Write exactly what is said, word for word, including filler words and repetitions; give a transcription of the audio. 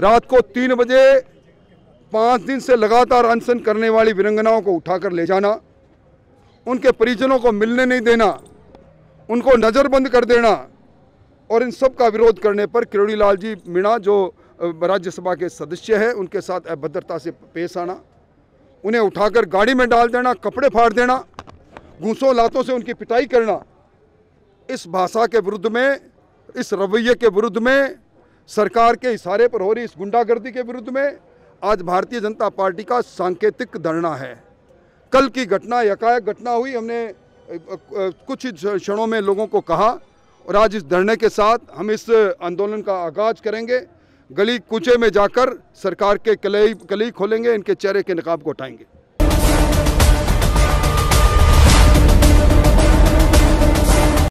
रात को तीन बजे पाँच दिन से लगातार अनशन करने वाली विरंगनाओं को उठाकर ले जाना, उनके परिजनों को मिलने नहीं देना, उनको नज़रबंद कर देना, और इन सब का विरोध करने पर किरोड़ीलाल जी मीणा जो राज्यसभा के सदस्य हैं उनके साथ अभद्रता से पेश आना, उन्हें उठाकर गाड़ी में डाल देना, कपड़े फाड़ देना, घूंसों लातों से उनकी पिटाई करना, इस भाषा के विरुद्ध में, इस रवैये के विरुद्ध में, सरकार के इशारे पर हो रही इस गुंडागर्दी के विरुद्ध में आज भारतीय जनता पार्टी का सांकेतिक धरना है। कल की घटना एकाएक घटना हुई, हमने कुछ ही क्षणों में लोगों को कहा, और आज इस धरने के साथ हम इस आंदोलन का आगाज़ करेंगे। गली कूचे में जाकर सरकार के कलई कलई खोलेंगे, इनके चेहरे के नकाब को हटाएंगे।